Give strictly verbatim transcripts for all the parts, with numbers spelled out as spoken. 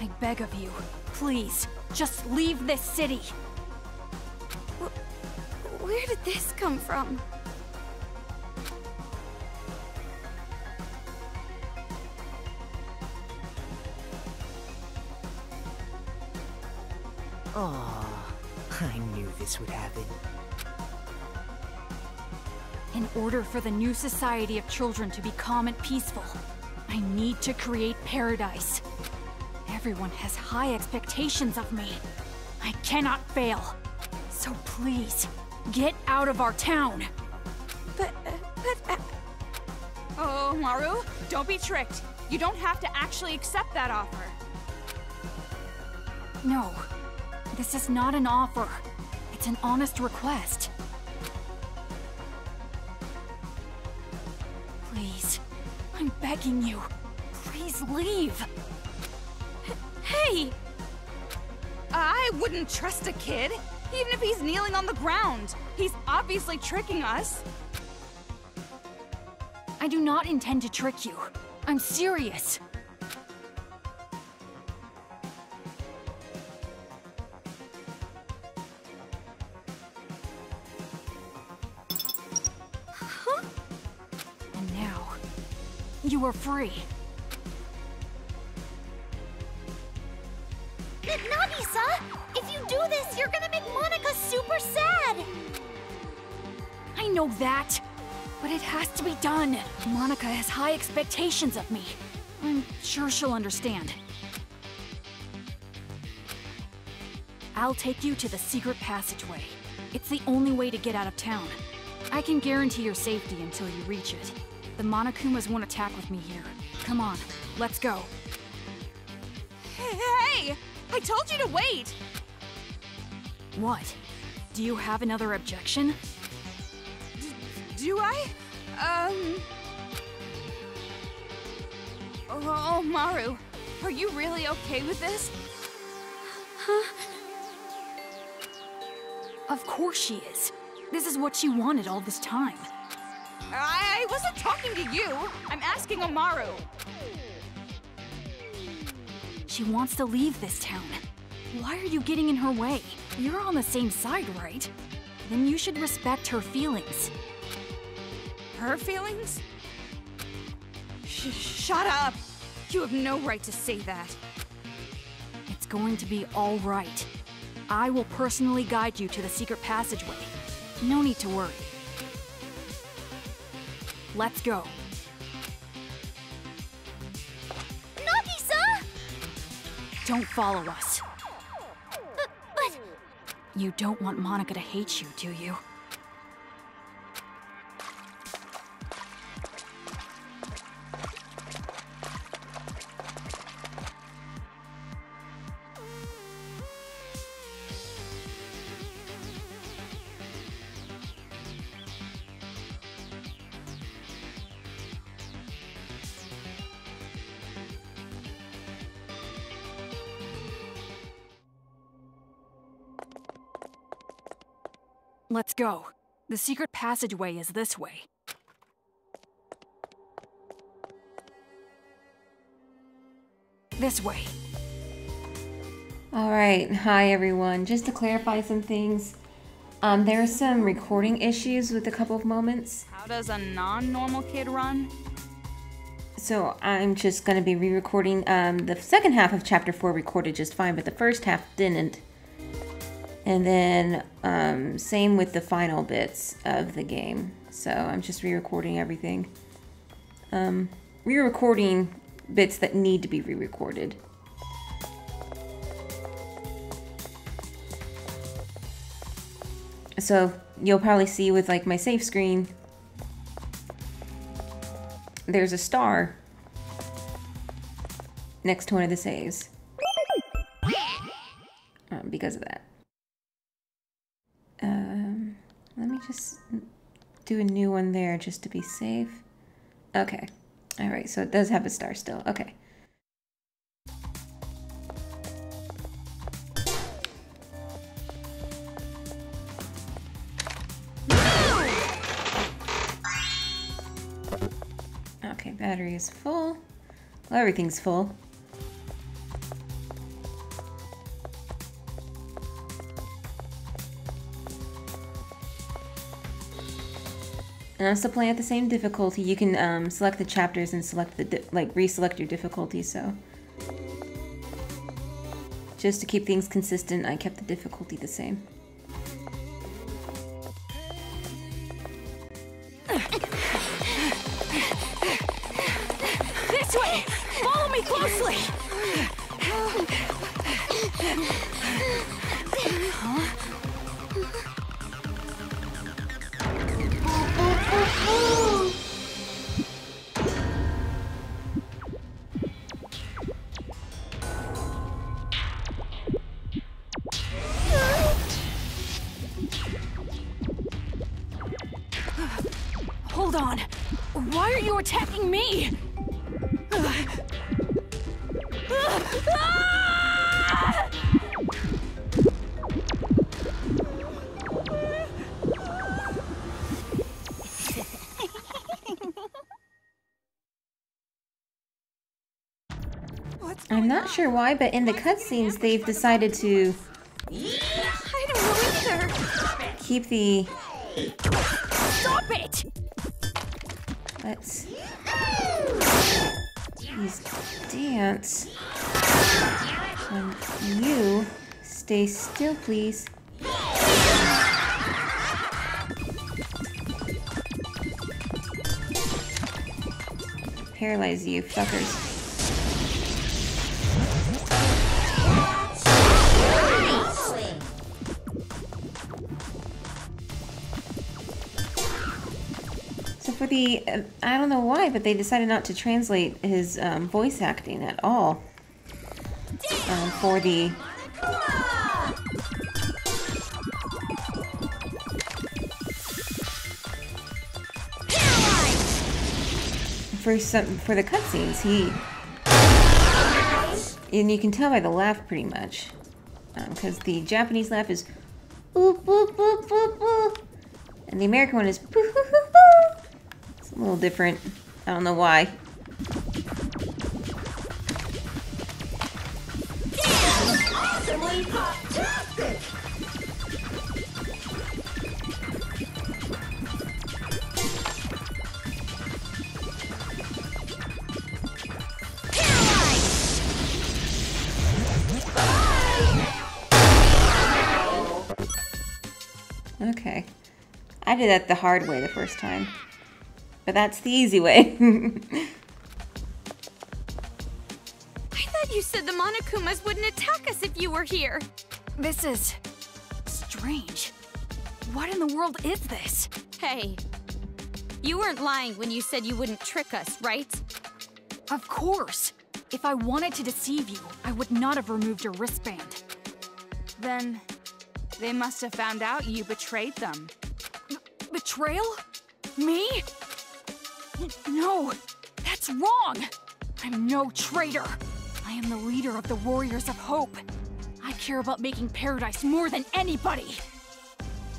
I beg of you, please, just leave this city. Wh- where did this come from? Oh, I knew this would happen. In order for the new society of children to be calm and peaceful, I need to create paradise. Everyone has high expectations of me. I cannot fail. So please, get out of our town. But, uh, but... Uh... Oh, Maru, don't be tricked. You don't have to actually accept that offer. No. This is not an offer. It's an honest request. Please, I'm begging you. Please leave. H- hey! I wouldn't trust a kid, even if he's kneeling on the ground. He's obviously tricking us. I do not intend to trick you. I'm serious. You are free. Nagisa, if you do this, you're gonna make Monaca super sad. I know that, but it has to be done. Monaca has high expectations of me. I'm sure she'll understand. I'll take you to the secret passageway. It's the only way to get out of town. I can guarantee your safety until you reach it. The Monokumas won't attack with me here. Come on, let's go. Hey! I told you to wait! What? Do you have another objection? D- do I? Um... Oh, Maru, are you really okay with this? Huh? Of course she is. This is what she wanted all this time. I wasn't talking to you! I'm asking Omaru! She wants to leave this town. Why are you getting in her way? You're on the same side, right? Then you should respect her feelings. Her feelings? Sh- shut up! You have no right to say that. It's going to be all right. I will personally guide you to the secret passageway. No need to worry. Let's go. Nagisa! Don't follow us. But, but... You don't want Monaca to hate you, do you? Let's go. The secret passageway is this way. This way. Alright, hi everyone. Just to clarify some things, um, there are some recording issues with a couple of moments. How does a non-normal kid run? So I'm just going to be re-recording. Um, the second half of chapter four recorded just fine, but the first half didn't. And then, um, same with the final bits of the game. So I'm just re-recording everything. Um, re-recording bits that need to be re-recorded. So you'll probably see with like my save screen, there's a star next to one of the saves. Um, because of that. Um, let me just do a new one there just to be safe. Okay. All right. So it does have a star still. Okay. Okay. Battery is full. Well, everything's full. And I'm still playing at the same difficulty. You can um, select the chapters and select the di like reselect your difficulty. So just to keep things consistent, I kept the difficulty the same. This way! Follow me closely! Huh? Hold on. Why are you attacking me? I'm not sure why, but in the cutscenes they've decided to keep the... Stop it! Let's use dance. And you stay still, please. Paralyze you, fuckers. For the, uh, I don't know why, but they decided not to translate his um, voice acting at all um, for the for some for the cutscenes. He and you can tell by the laugh pretty much, because um, the Japanese laugh is boop boop boop boop boop, and the American one is boop boop boop boop. A little different. I don't know why. Okay. I did that the hard way the first time. But that's the easy way. I thought you said the Monokumas wouldn't attack us if you were here. This is strange. What in the world is this? Hey, you weren't lying when you said you wouldn't trick us, right? Of course. If I wanted to deceive you, I would not have removed your wristband. Then they must have found out you betrayed them. B- betrayal? Me? No, that's wrong! I'm no traitor! I am the leader of the Warriors of Hope. I care about making paradise more than anybody!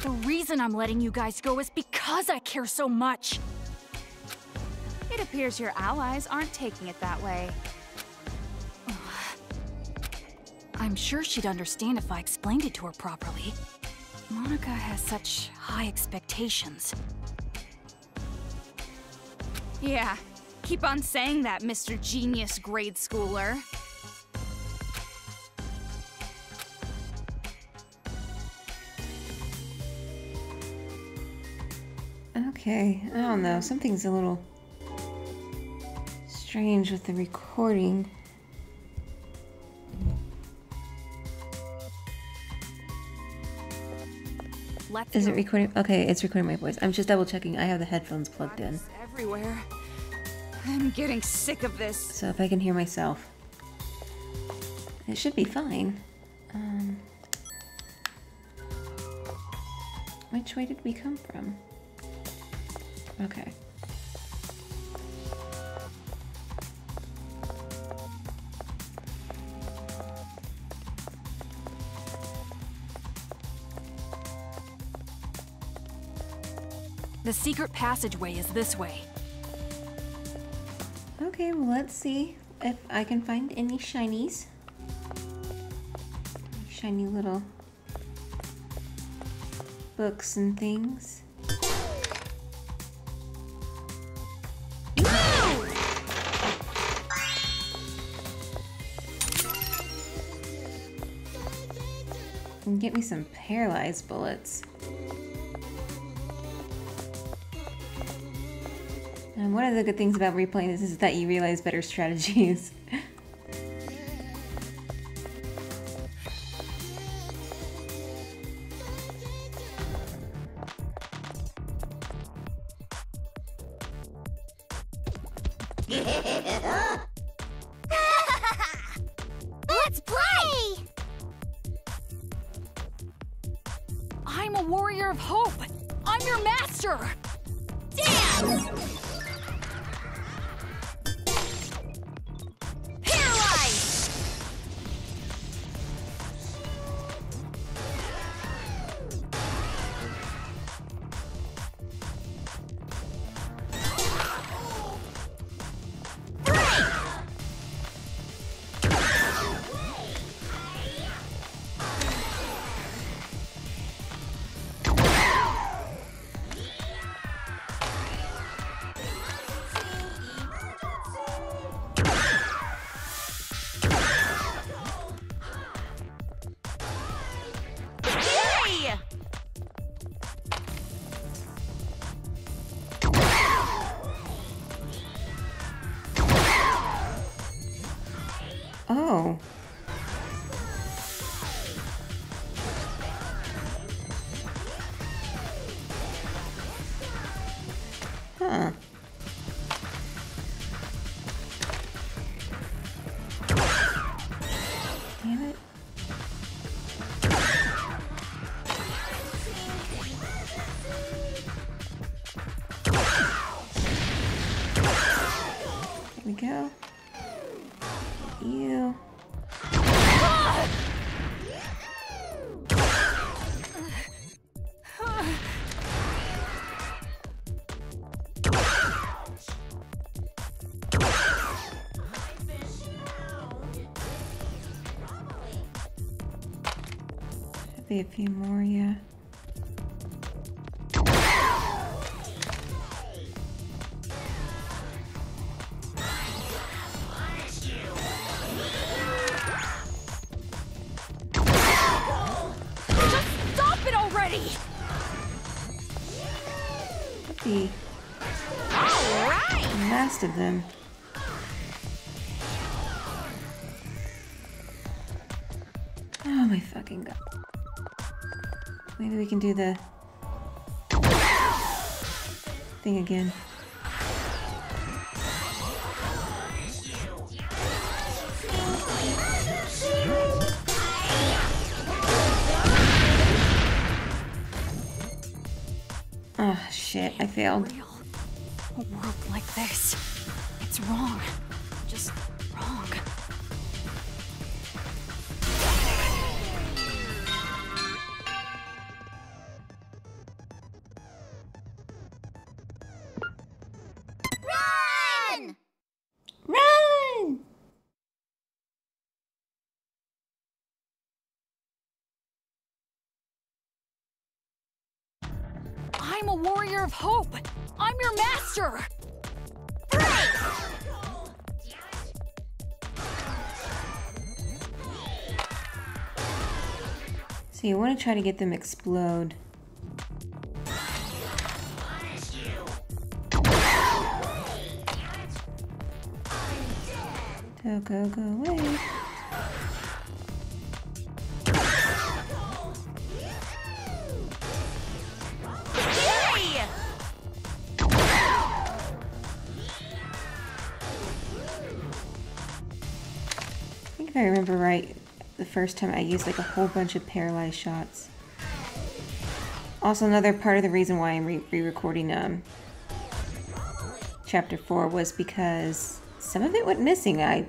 The reason I'm letting you guys go is because I care so much. It appears your allies aren't taking it that way. I'm sure she'd understand if I explained it to her properly. Monaca has such high expectations. Yeah, keep on saying that, Mister Genius Grade Schooler. Okay, I don't know. Something's a little strange with the recording. Is it recording? Okay, it's recording my voice. I'm just double checking. I have the headphones plugged in. Everywhere. I'm getting sick of this. So if I can hear myself, it should be fine. Um, which way did we come from? Okay. The secret passageway is this way. Okay, well, let's see if I can find any shinies. Shiny little books and things. can get me some paralyzed bullets. And one of the good things about replaying this is that you realize better strategies. A few more, yeah. Just stop it already. The last of them. Oh my fucking god. Maybe we can do the thing again. Oh shit, I failed. A world like this. It's wrong. Just wrong. I'm a warrior of hope! I'm your master! So you want to try to get them explode. Go, go, go away. If I remember right, the first time I used like a whole bunch of paralyzed shots. Also, another part of the reason why I'm re-recording um, chapter four was because some of it went missing. I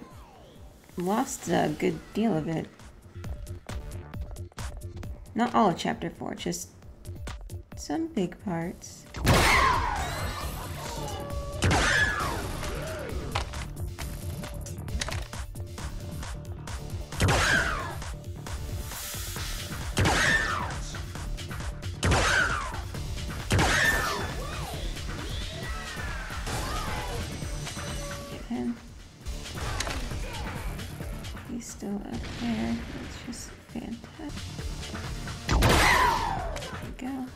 lost a good deal of it. Not all of chapter four, just some big parts. He's still up there. Let's just Fantastic. There we go.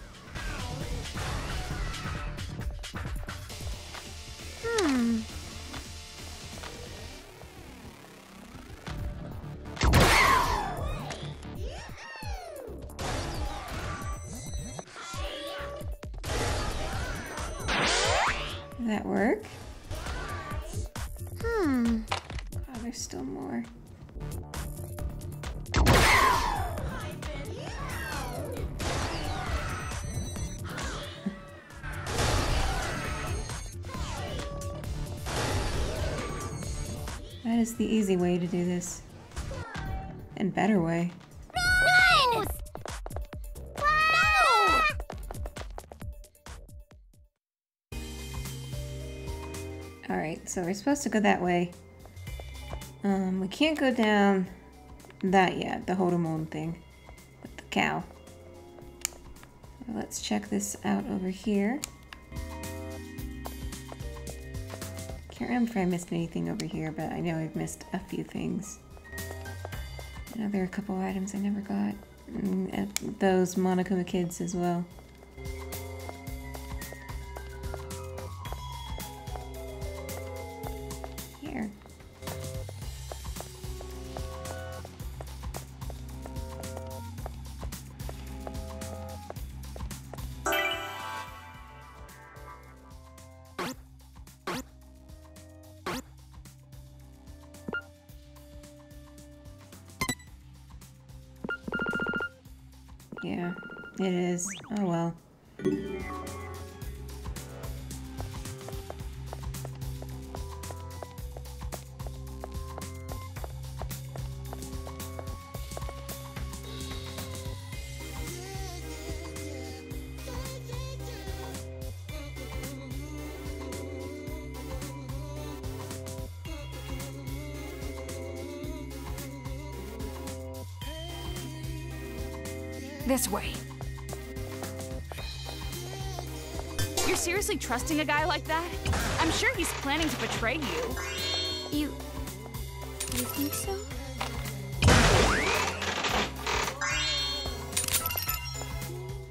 Hmm. Did that work? Hmm. Oh, there's still more. That is the easy way to do this. And better way. No! Run! No! Alright, so we're supposed to go that way. Um, we can't go down that yet, the Horomon thing with the cow. Let's check this out over here. Can't remember if I missed anything over here, but I know I've missed a few things. I know there are a couple items I never got. And those Monokuma kids as well. Here. Yeah, it is. Oh well. This way. You're seriously trusting a guy like that? I'm sure he's planning to betray you. You... you think so?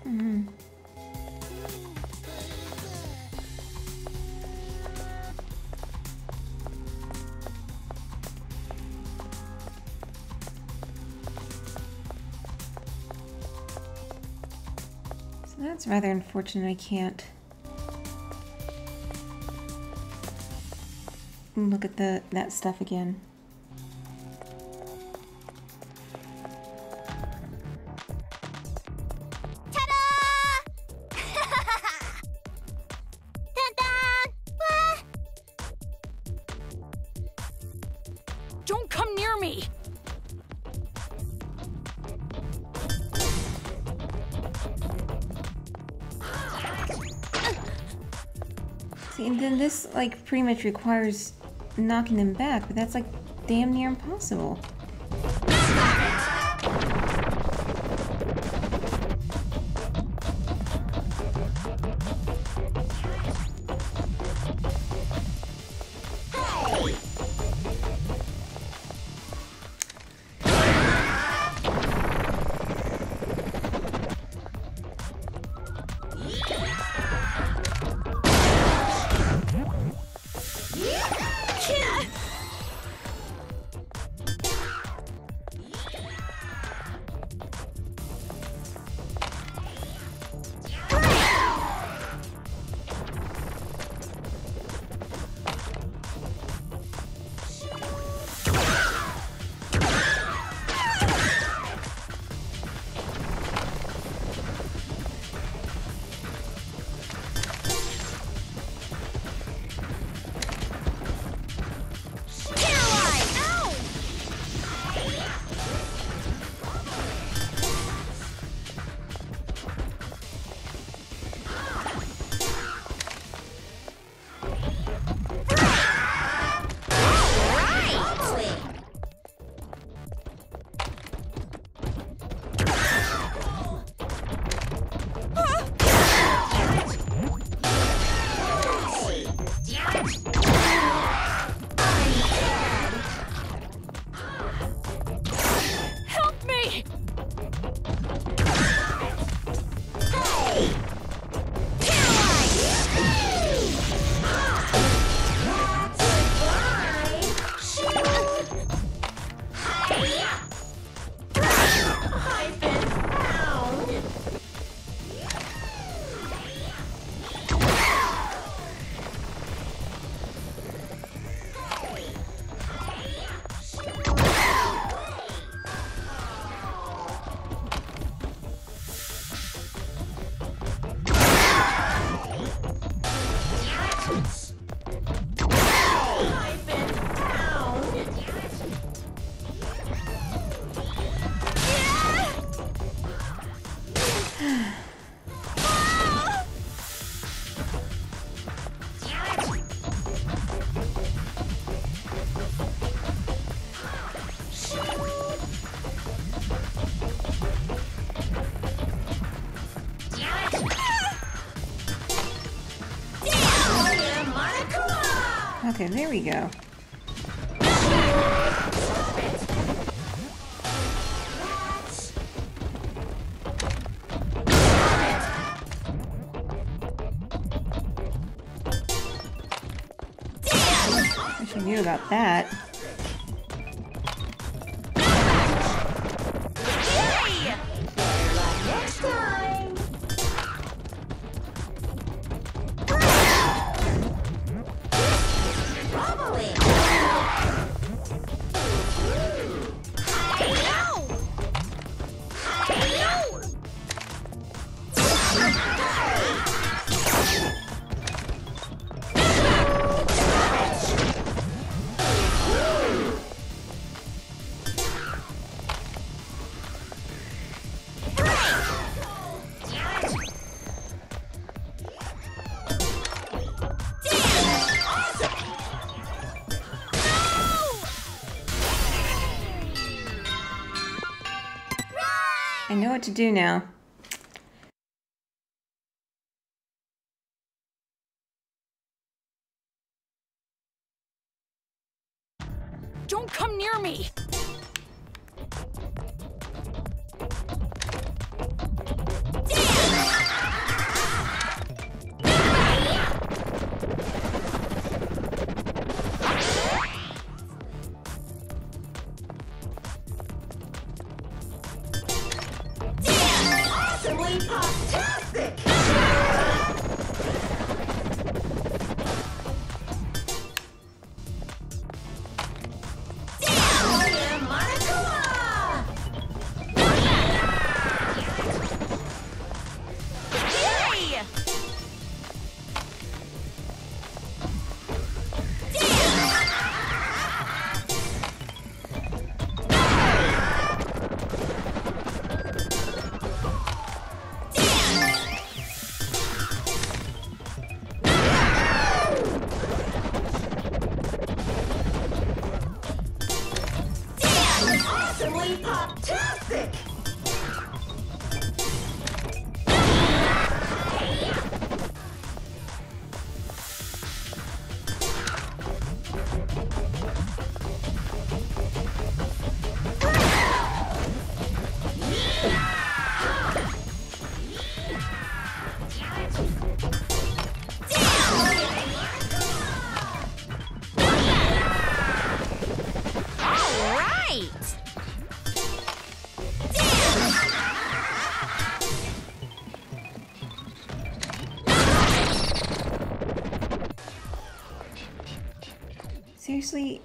Mm-hmm. That's rather unfortunate. I can't look at the that stuff again. Ta-da! Ta-da! Don't come near me. See, and then this, like, pretty much requires knocking them back, but that's, like, damn near impossible. Okay, there we go. Wish I knew about that. I know what to do now. Don't come near me. Seriously?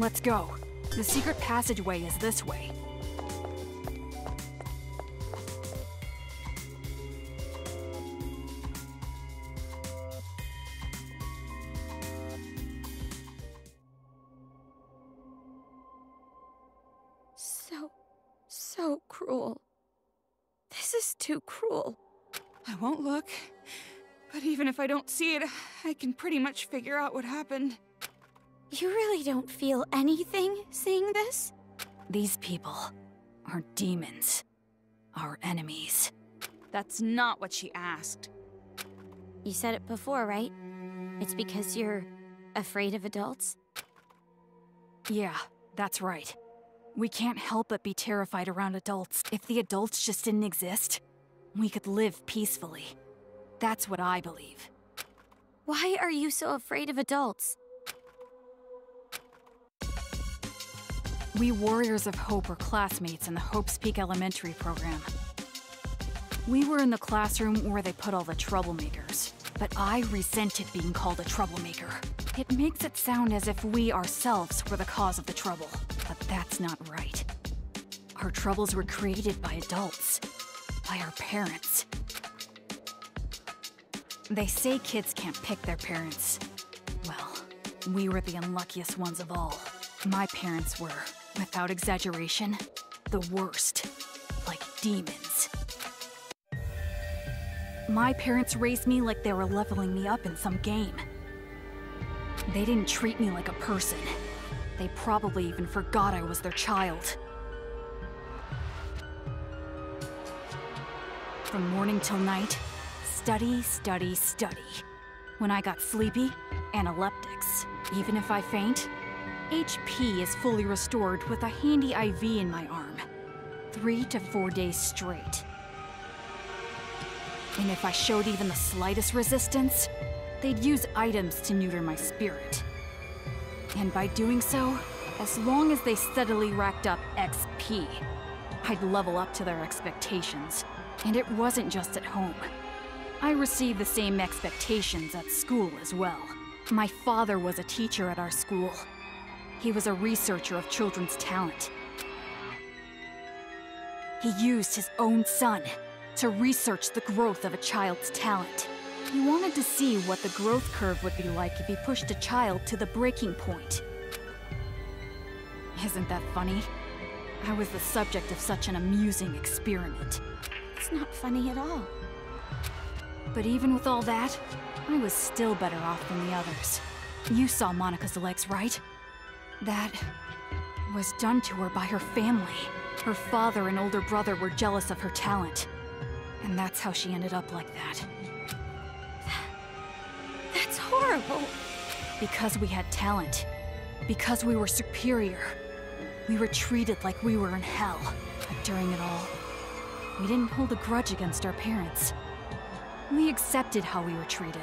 Let's go. The secret passageway is this way. so cruel. This is too cruel. I won't look, but even if I don't see it, I can pretty much figure out what happened. You really don't feel anything seeing this? These people are demons, our enemies. That's not what she asked. You said it before, right? It's because you're afraid of adults? Yeah, that's right. We can't help but be terrified around adults. If the adults just didn't exist, we could live peacefully. That's what I believe. Why are you so afraid of adults? We Warriors of Hope are classmates in the Hope's Peak Elementary program. We were in the classroom where they put all the troublemakers, but I resented being called a troublemaker. It makes it sound as if we ourselves were the cause of the trouble, but that's not right. Our troubles were created by adults, by our parents. They say kids can't pick their parents. Well, we were the unluckiest ones of all. My parents were, without exaggeration, the worst, like demons. My parents raised me like they were leveling me up in some game. They didn't treat me like a person. They probably even forgot I was their child. From morning till night, study, study, study. When I got sleepy, analeptics. Even if I faint, H P is fully restored with a handy I V in my arm. Three to four days straight. And if I showed even the slightest resistance, they'd use items to neuter my spirit. And by doing so, as long as they steadily racked up X P, I'd level up to their expectations. And it wasn't just at home. I received the same expectations at school as well. My father was a teacher at our school. He was a researcher of children's talent. He used his own son to research the growth of a child's talent. He wanted to see what the growth curve would be like if he pushed a child to the breaking point. Isn't that funny? I was the subject of such an amusing experiment. It's not funny at all. But even with all that, I was still better off than the others. You saw Monica's legs, right? That was done to her by her family. Her father and older brother were jealous of her talent. And that's how she ended up like that. That's horrible. Because we had talent. Because we were superior. We were treated like we were in hell. But during it all, we didn't hold a grudge against our parents. We accepted how we were treated.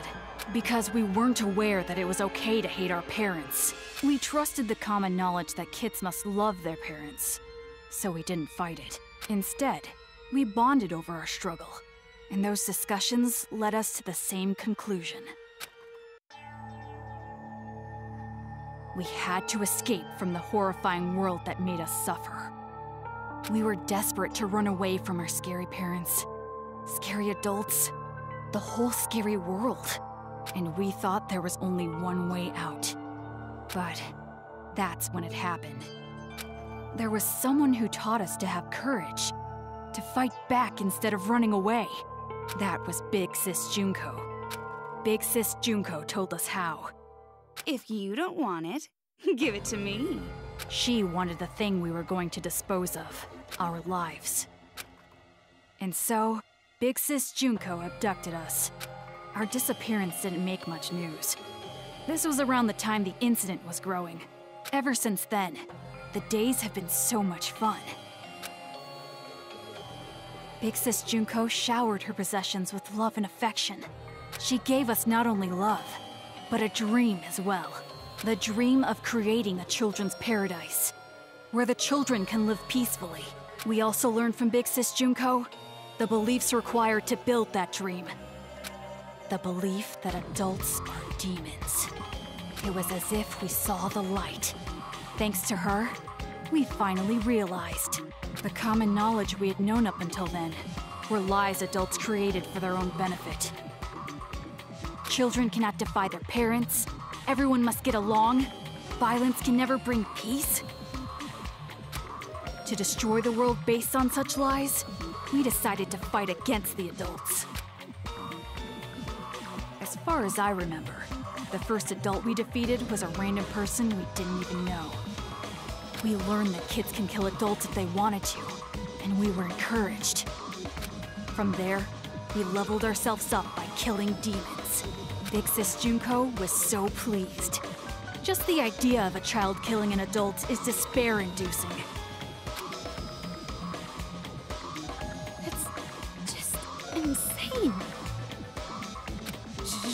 Because we weren't aware that it was okay to hate our parents. We trusted the common knowledge that kids must love their parents. So we didn't fight it. Instead, we bonded over our struggle, and those discussions led us to the same conclusion. We had to escape from the horrifying world that made us suffer. We were desperate to run away from our scary parents, scary adults, the whole scary world, and we thought there was only one way out. But that's when it happened. There was someone who taught us to have courage, to fight back instead of running away. That was Big Sis Junko. Big Sis Junko told us how. If you don't want it, give it to me. She wanted the thing we were going to dispose of, our lives. And so, Big Sis Junko abducted us. Our disappearance didn't make much news. This was around the time the incident was growing. Ever since then, the days have been so much fun. Big Sis Junko showered her possessions with love and affection. She gave us not only love, but a dream as well. The dream of creating a children's paradise, where the children can live peacefully. We also learned from Big Sis Junko the beliefs required to build that dream. The belief that adults are demons. It was as if we saw the light. Thanks to her, we finally realized. The common knowledge we had known up until then were lies adults created for their own benefit. Children cannot defy their parents. Everyone must get along. Violence can never bring peace. to destroy the world based on such lies, we decided to fight against the adults. As far as I remember, the first adult we defeated was a random person we didn't even know. We learned that kids can kill adults if they wanted to, and we were encouraged. From there, we leveled ourselves up by killing demons. Big Sis Junko was so pleased. Just the idea of a child killing an adult is despair-inducing. It's just insane.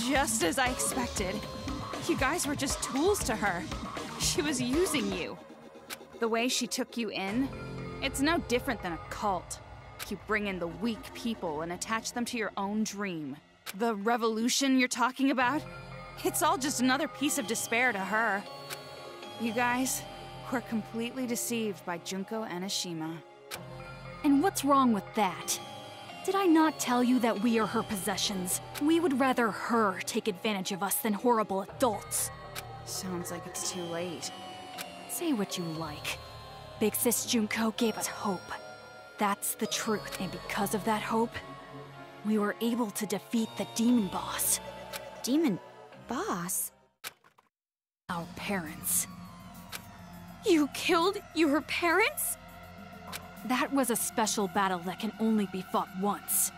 Just as I expected. You guys were just tools to her. She was using you. The way she took you in, it's no different than a cult. You bring in the weak people and attach them to your own dream. The revolution you're talking about? It's all just another piece of despair to her. You guys were completely deceived by Junko Enoshima. And what's wrong with that? Did I not tell you that we are her possessions? We would rather her take advantage of us than horrible adults. Sounds like it's too late. Say what you like. Big Sis Junko gave us hope. That's the truth, and because of that hope, we were able to defeat the demon boss. Demon boss? Our parents. You killed your parents? That was a special battle that can only be fought once.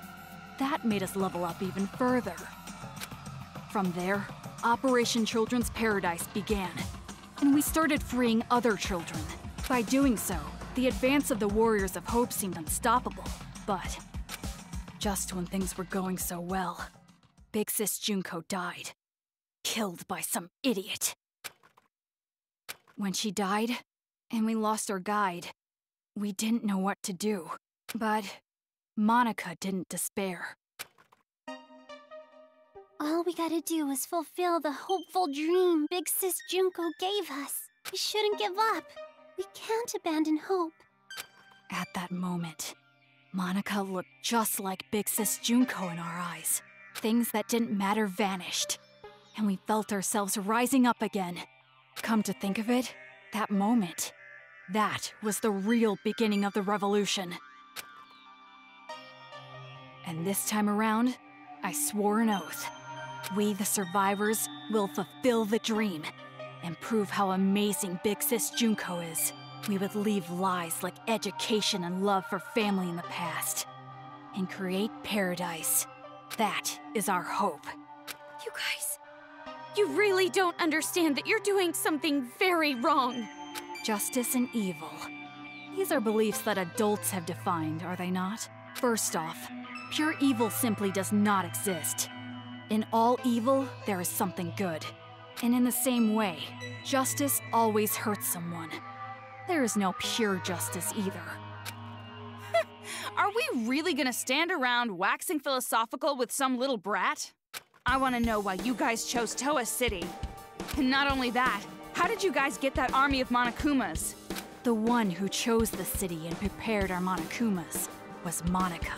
That made us level up even further. From there, Operation Children's Paradise began, and we started freeing other children. By doing so, the advance of the Warriors of Hope seemed unstoppable, but just when things were going so well, Big Sis Junko died, killed by some idiot. When she died, and we lost our guide, we didn't know what to do, but Monaca didn't despair. All we gotta do is fulfill the hopeful dream Big Sis Junko gave us. We shouldn't give up. We can't abandon hope. At that moment, Monaca looked just like Big Sis Junko in our eyes. Things that didn't matter vanished, and we felt ourselves rising up again. Come to think of it, that moment, that was the real beginning of the revolution. And this time around, I swore an oath. We, the survivors, will fulfill the dream and prove how amazing Big Sis Junko is. We would leave lies like education and love for family in the past and create paradise. That is our hope. You guys, you really don't understand that you're doing something very wrong. Justice and evil. These are beliefs that adults have defined, are they not? First off, pure evil simply does not exist. In all evil, there is something good. And in the same way, justice always hurts someone. There is no pure justice either. Are we really gonna stand around waxing philosophical with some little brat? I wanna know why you guys chose Toa City. And not only that, how did you guys get that army of Monokumas? The one who chose the city and prepared our Monokumas was Monaca.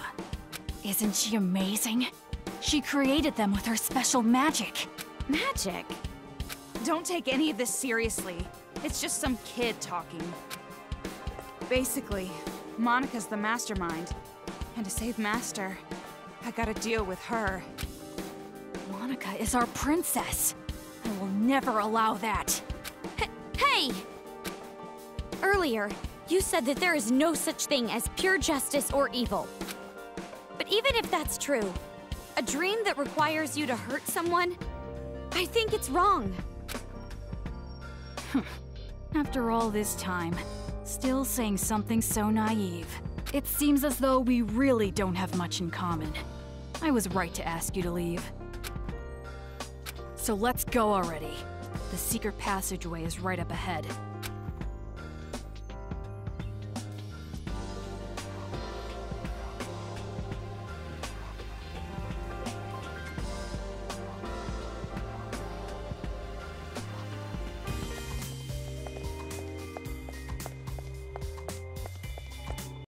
Isn't she amazing? She created them with her special magic. Magic? Don't take any of this seriously. It's just some kid talking. Basically, Monaca's the mastermind. And to save Master, I gotta deal with her. Monaca is our princess. I will never allow that. Hey! Earlier, you said that there is no such thing as pure justice or evil. But even if that's true, a dream that requires you to hurt someone, I think it's wrong. After all this time, still saying something so naive. It seems as though we really don't have much in common. I was right to ask you to leave. So let's go already. The secret passageway is right up ahead.